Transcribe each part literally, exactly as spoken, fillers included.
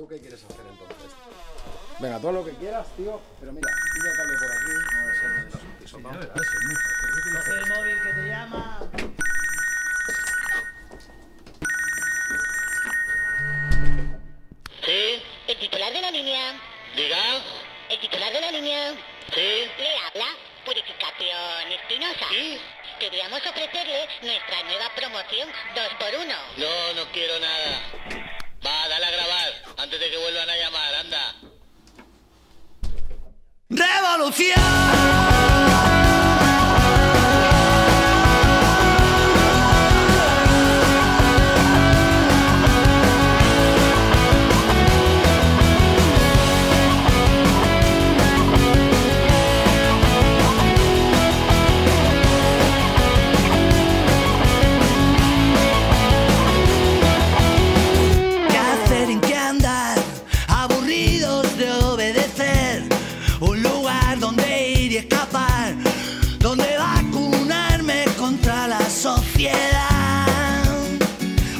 ¿Tú qué quieres hacer entonces? Venga, todo lo que quieras, tío. Pero mira, pilla el cable por aquí. No debe ser muy fácil. Sí, no, no sé el móvil que te llama. Sí. El titular de la línea. Diga. El titular de la línea. Sí. Le habla Purificación Espinosa. Sí. Queríamos ofrecerle nuestra nueva promoción dos por uno. No, no quiero nada. Va, dale a grabar, antes de que vuelvan a llamar, anda. ¡Revolución!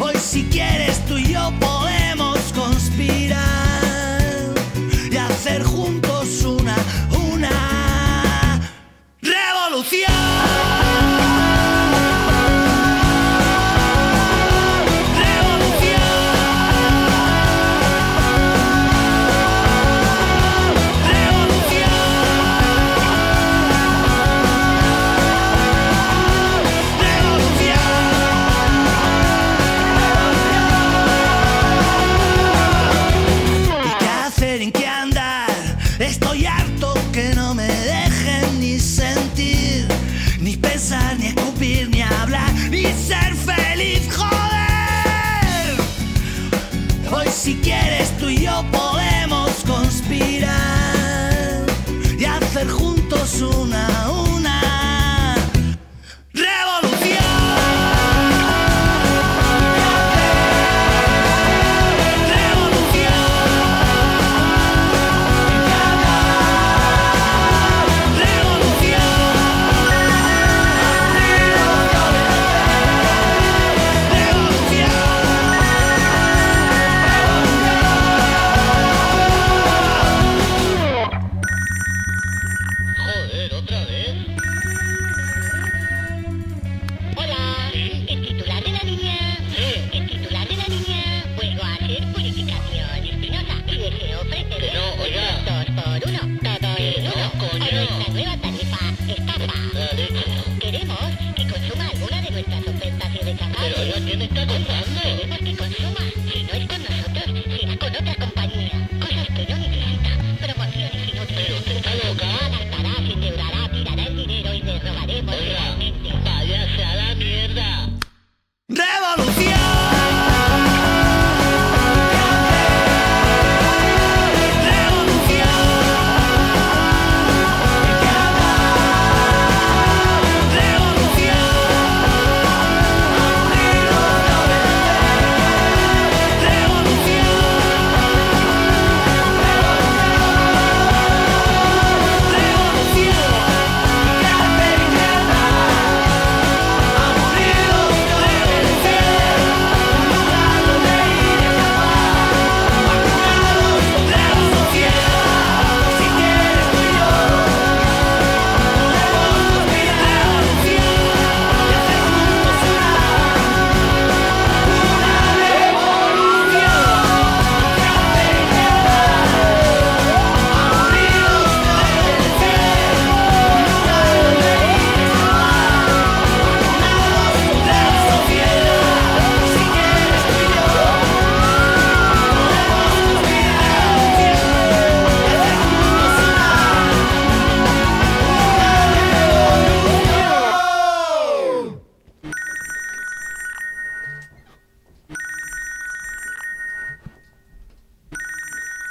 Hoy si quieres tú y yo podemos conspirar y hacer juntos una, una revolución. Si quieres tú y yo podemos conspirar y hacer juntos una a una.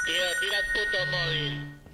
Tira el puto móvil.